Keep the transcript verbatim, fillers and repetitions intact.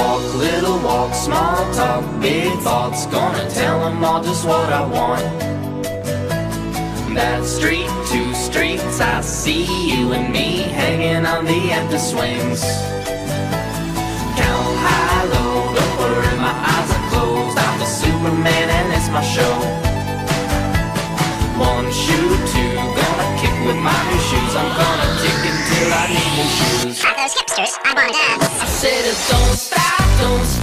walk, little walk, small talk, big thoughts. Gonna tell them all just what I want. That street, two streets, I see you and me hanging on the empty swings. Count high, low, don't worry, my eyes are closed. I'm the Superman and it's my show. One shoe, two, gonna kick with my new shoes. I'm gonna kick until I need new shoes. Hot those hipsters, I wanna dance. I said it don't stop, don't stop.